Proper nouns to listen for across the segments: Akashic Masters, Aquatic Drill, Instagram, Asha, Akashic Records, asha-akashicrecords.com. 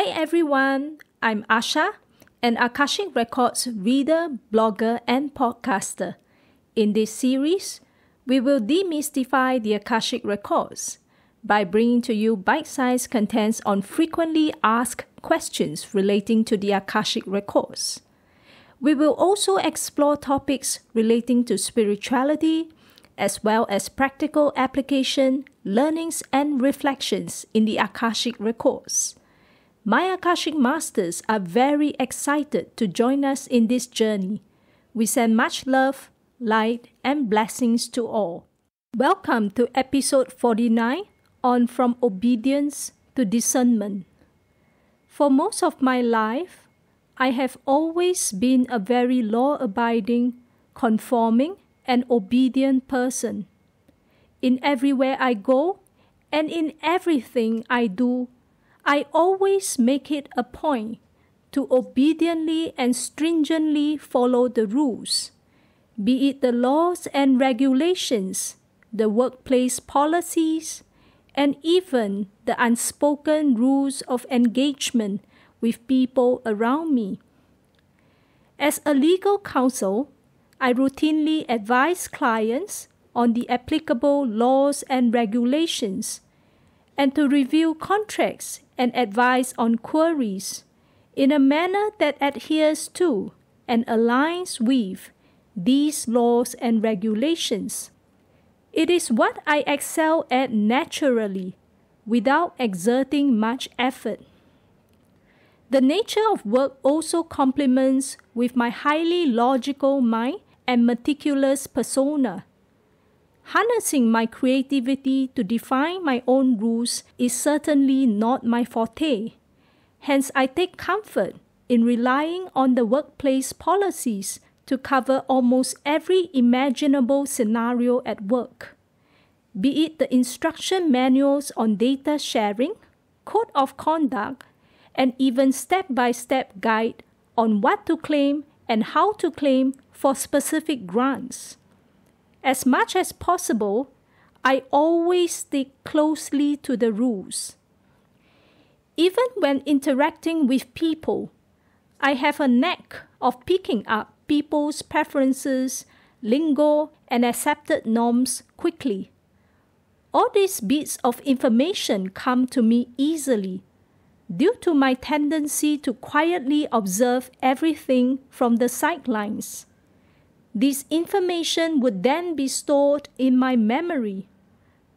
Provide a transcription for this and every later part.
Hi everyone, I'm Asha, an Akashic Records reader, blogger and podcaster. In this series, we will demystify the Akashic Records by bringing to you bite-sized contents on frequently asked questions relating to the Akashic Records. We will also explore topics relating to spirituality, as well as practical application, learnings and reflections in the Akashic Records. My Akashic Masters are very excited to join us in this journey. We send much love, light and blessings to all. Welcome to episode 49 on From Obedience to Discernment. For most of my life, I have always been a very law-abiding, conforming and obedient person. In everywhere I go and in everything I do, I always make it a point to obediently and stringently follow the rules, be it the laws and regulations, the workplace policies, and even the unspoken rules of engagement with people around me. As a legal counsel, I routinely advise clients on the applicable laws and regulations, and to review contracts and advise on queries in a manner that adheres to and aligns with these laws and regulations. It is what I excel at naturally, without exerting much effort. The nature of work also complements with my highly logical mind and meticulous persona. Harnessing my creativity to define my own rules is certainly not my forte. Hence, I take comfort in relying on the workplace policies to cover almost every imaginable scenario at work, be it the instruction manuals on data sharing, code of conduct, and even step-by-step guide on what to claim and how to claim for specific grants. As much as possible, I always stick closely to the rules. Even when interacting with people, I have a knack of picking up people's preferences, lingo, and accepted norms quickly. All these bits of information come to me easily, due to my tendency to quietly observe everything from the sidelines. This information would then be stored in my memory,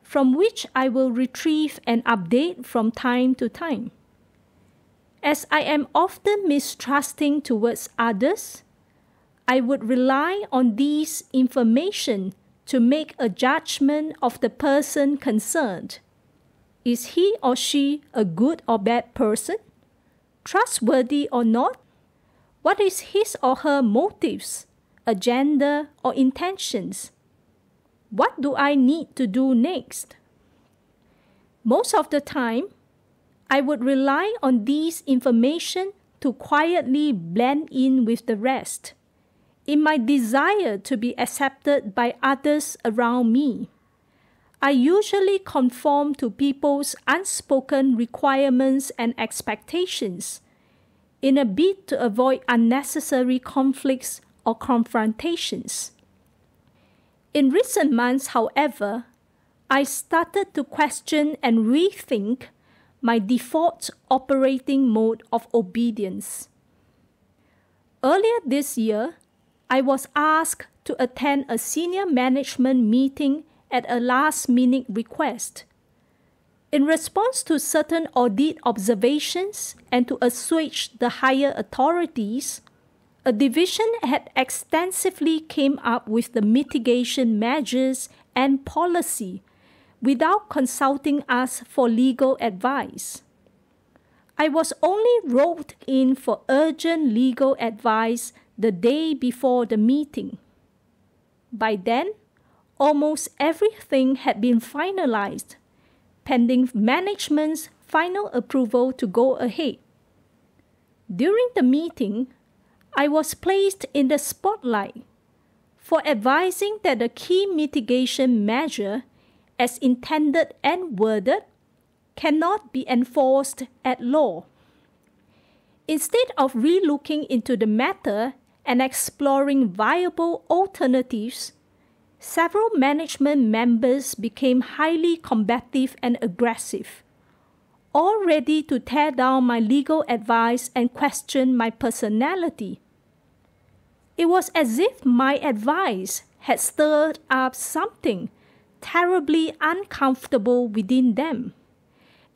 from which I will retrieve and update from time to time. As I am often mistrusting towards others, I would rely on this information to make a judgment of the person concerned. Is he or she a good or bad person? Trustworthy or not? What is his or her motives, agenda, or intentions? What do I need to do next? Most of the time, I would rely on this information to quietly blend in with the rest, in my desire to be accepted by others around me. I usually conform to people's unspoken requirements and expectations in a bid to avoid unnecessary conflicts or confrontations. In recent months, however, I started to question and rethink my default operating mode of obedience. Earlier this year, I was asked to attend a senior management meeting at a last-minute request, in response to certain audit observations and to assuage the higher authorities, a division had extensively came up with the mitigation measures and policy without consulting us for legal advice. I was only roped in for urgent legal advice the day before the meeting. By then, almost everything had been finalized, pending management's final approval to go ahead. During the meeting, I was placed in the spotlight for advising that the key mitigation measure, as intended and worded, cannot be enforced at law. Instead of re-looking into the matter and exploring viable alternatives, several management members became highly combative and aggressive, all ready to tear down my legal advice and question my personality. It was as if my advice had stirred up something terribly uncomfortable within them.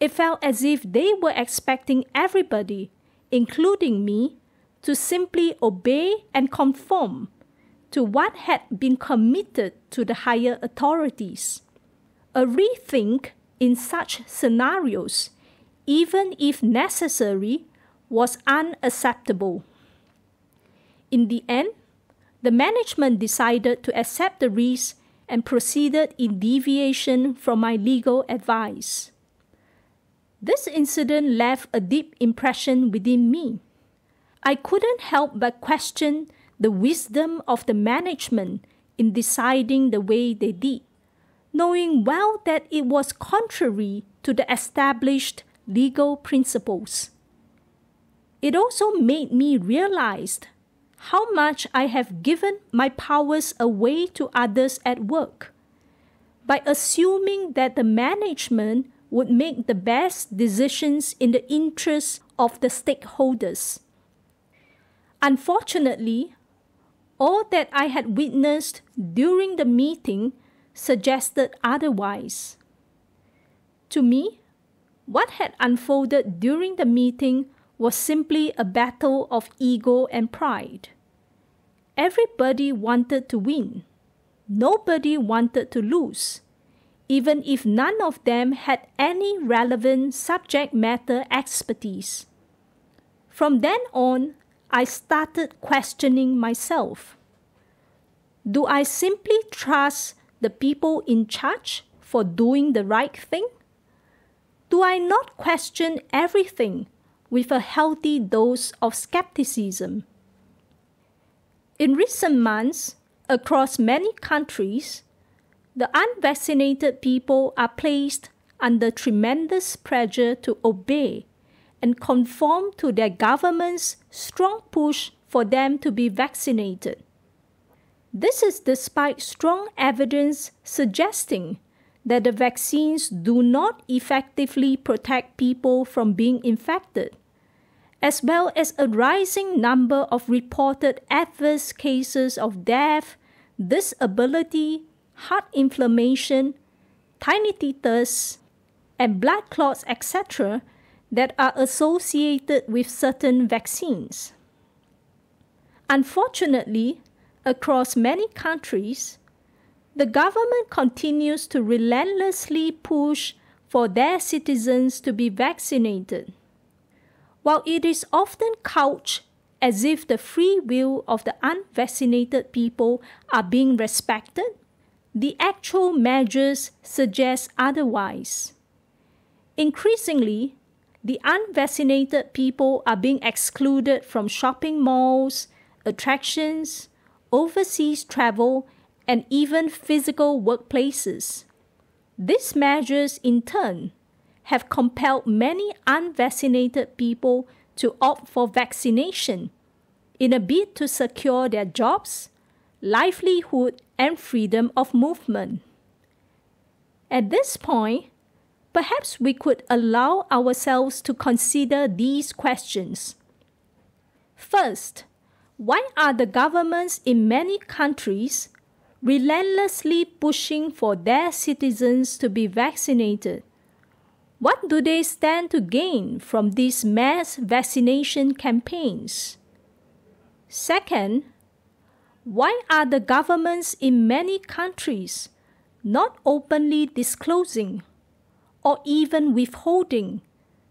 It felt as if they were expecting everybody, including me, to simply obey and conform to what had been committed to the higher authorities. A rethink in such scenarios, even if necessary, was unacceptable. In the end, the management decided to accept the risk and proceeded in deviation from my legal advice. This incident left a deep impression within me. I couldn't help but question the wisdom of the management in deciding the way they did, knowing well that it was contrary to the established legal principles. It also made me realize how much I have given my powers away to others at work. By assuming that the management would make the best decisions in the interests of the stakeholders. Unfortunately, all that I had witnessed during the meeting suggested otherwise. To me, what had unfolded during the meeting was simply a battle of ego and pride. Everybody wanted to win. Nobody wanted to lose, even if none of them had any relevant subject matter expertise. From then on, I started questioning myself. Do I simply trust the people in charge for doing the right thing? Do I not question everything with a healthy dose of skepticism? In recent months, across many countries, the unvaccinated people are placed under tremendous pressure to obey and conform to their government's strong push for them to be vaccinated. This is despite strong evidence suggesting that the vaccines do not effectively protect people from being infected, as well as a rising number of reported adverse cases of death, disability, heart inflammation, tiny tetanus, and blood clots, etc., that are associated with certain vaccines. Unfortunately, across many countries, the government continues to relentlessly push for their citizens to be vaccinated. While it is often couched as if the free will of the unvaccinated people are being respected, the actual measures suggest otherwise. Increasingly, the unvaccinated people are being excluded from shopping malls, attractions, overseas travel, and even physical workplaces. These measures, in turn, have compelled many unvaccinated people to opt for vaccination in a bid to secure their jobs, livelihood, and freedom of movement. At this point, perhaps we could allow ourselves to consider these questions. First, why are the governments in many countries relentlessly pushing for their citizens to be vaccinated? What do they stand to gain from these mass vaccination campaigns? Second, why are the governments in many countries not openly disclosing or even withholding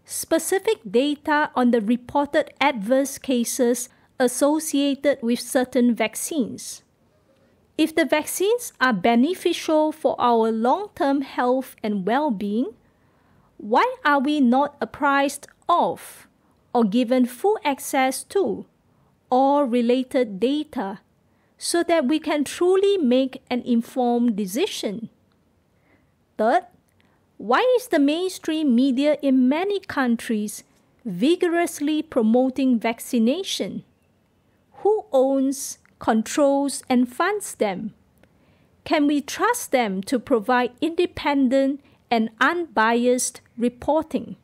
specific data on the reported adverse cases associated with certain vaccines? If the vaccines are beneficial for our long-term health and well-being, why are we not apprised of or given full access to all related data so that we can truly make an informed decision? Third, why is the mainstream media in many countries vigorously promoting vaccination? Who owns, controls, and funds them? Can we trust them to provide independent and unbiased reporting?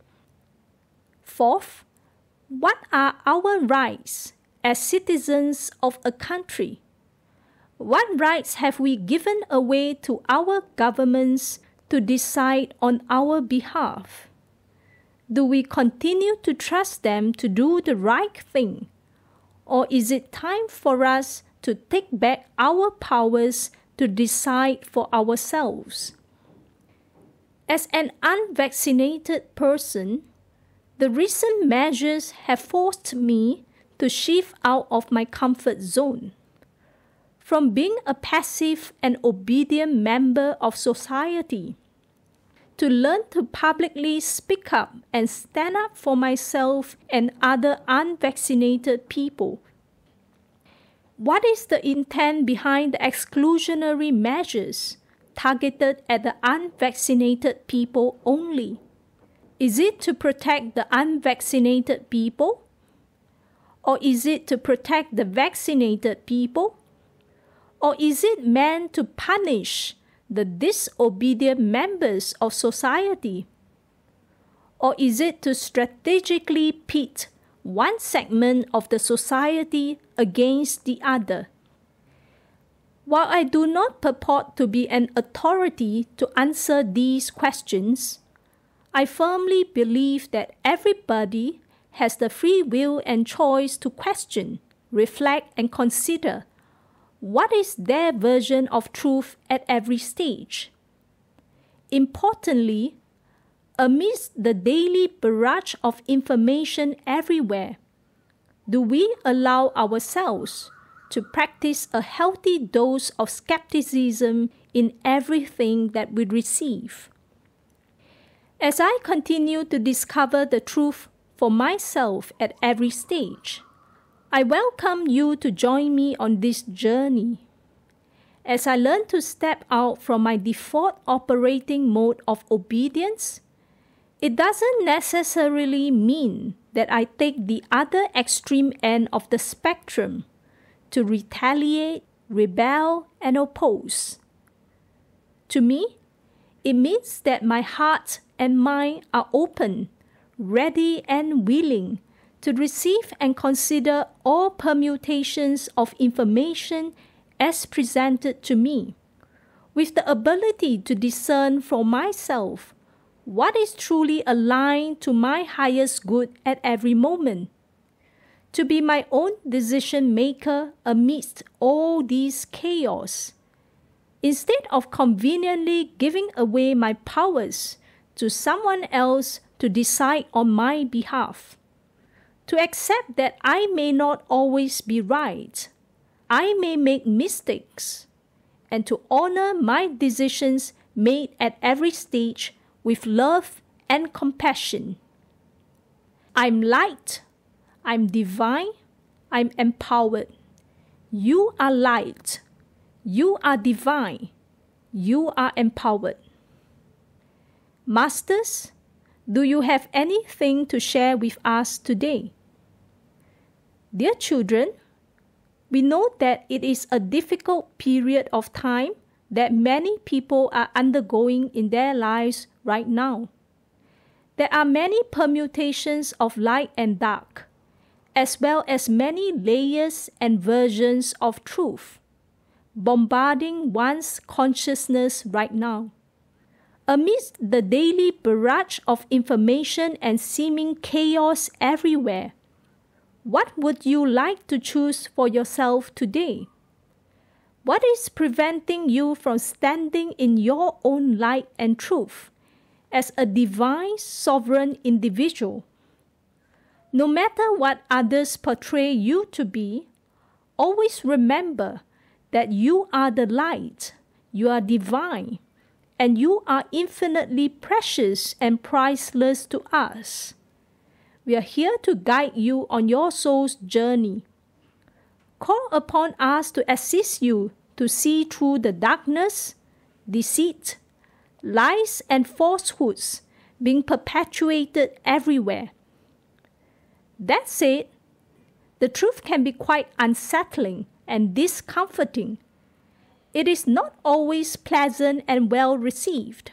Fourth, what are our rights as citizens of a country? What rights have we given away to our governments to decide on our behalf? Do we continue to trust them to do the right thing? Or is it time for us to take back our powers to decide for ourselves? As an unvaccinated person, the recent measures have forced me to shift out of my comfort zone. From being a passive and obedient member of society, to learn to publicly speak up and stand up for myself and other unvaccinated people. What is the intent behind the exclusionary measures targeted at the unvaccinated people only? Is it to protect the unvaccinated people? Or is it to protect the vaccinated people? Or is it meant to punish the disobedient members of society? Or is it to strategically pit one segment of the society against the other? While I do not purport to be an authority to answer these questions, I firmly believe that everybody has the free will and choice to question, reflect, and consider what is their version of truth at every stage. Importantly, amidst the daily barrage of information everywhere, do we allow ourselves to practice a healthy dose of skepticism in everything that we receive? As I continue to discover the truth for myself at every stage, I welcome you to join me on this journey. As I learn to step out from my default operating mode of obedience, it doesn't necessarily mean that I take the other extreme end of the spectrum to retaliate, rebel, and oppose. To me, it means that my heart and mind are open, ready, and willing to receive and consider all permutations of information as presented to me, with the ability to discern for myself what is truly aligned to my highest good at every moment, to be my own decision maker amidst all this chaos, instead of conveniently giving away my powers to someone else to decide on my behalf. To accept that I may not always be right, I may make mistakes, and to honor my decisions made at every stage with love and compassion. I'm light, I'm divine, I'm empowered. You are light, you are divine, you are empowered. Masters, do you have anything to share with us today? Dear children, we know that it is a difficult period of time that many people are undergoing in their lives right now. There are many permutations of light and dark, as well as many layers and versions of truth, bombarding one's consciousness right now. Amidst the daily barrage of information and seeming chaos everywhere, what would you like to choose for yourself today? What is preventing you from standing in your own light and truth as a divine, sovereign individual? No matter what others portray you to be, always remember that you are the light, you are divine, and you are infinitely precious and priceless to us. We are here to guide you on your soul's journey. Call upon us to assist you to see through the darkness, deceit, lies, and falsehoods being perpetuated everywhere. That said, the truth can be quite unsettling and discomforting. It is not always pleasant and well received.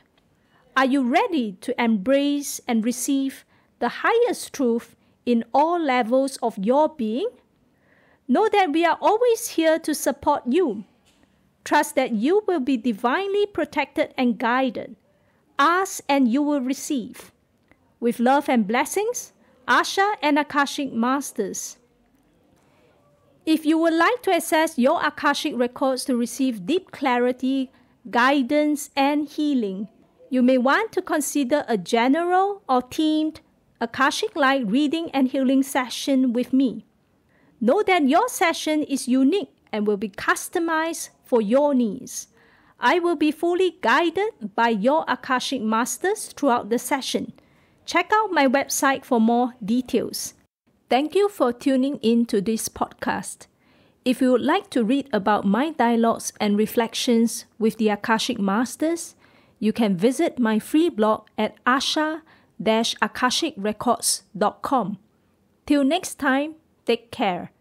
Are you ready to embrace and receive the highest truth in all levels of your being? Know that we are always here to support you. Trust that you will be divinely protected and guided. Ask and you will receive. With love and blessings, Asha and Akashic Masters. If you would like to access your Akashic records to receive deep clarity, guidance, and healing, you may want to consider a general or themed Akashic-like reading and healing session with me. Know that your session is unique and will be customized for your needs. I will be fully guided by your Akashic Masters throughout the session. Check out my website for more details. Thank you for tuning in to this podcast. If you would like to read about my dialogues and reflections with the Akashic Masters, you can visit my free blog at asha-akashicrecords.com. Till next time, take care.